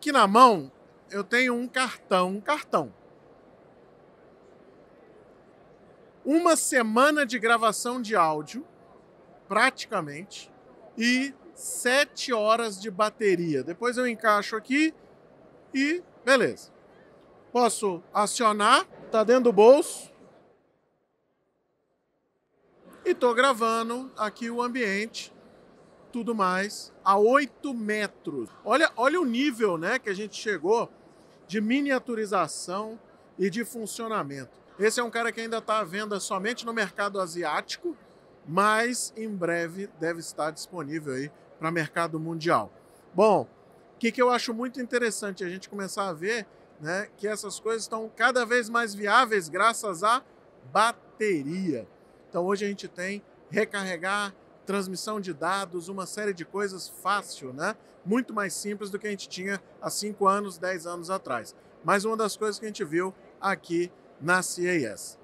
Aqui na mão eu tenho um cartão. Uma semana de gravação de áudio, praticamente, e 7 horas de bateria. Depois eu encaixo aqui e beleza. Posso acionar, tá dentro do bolso. E tô gravando aqui o ambiente, tudo mais, a 8 metros. Olha o nível, né, que a gente chegou de miniaturização e de funcionamento. Esse é um cara que ainda está à venda somente no mercado asiático, mas em breve deve estar disponível aí para mercado mundial. Bom, o que eu acho muito interessante a gente começar a ver, né, que essas coisas estão cada vez mais viáveis graças à bateria. Então hoje a gente tem recarregar, transmissão de dados, uma série de coisas fácil, né? Muito mais simples do que a gente tinha há 5 anos, 10 anos atrás. Mas uma das coisas que a gente viu aqui na CES.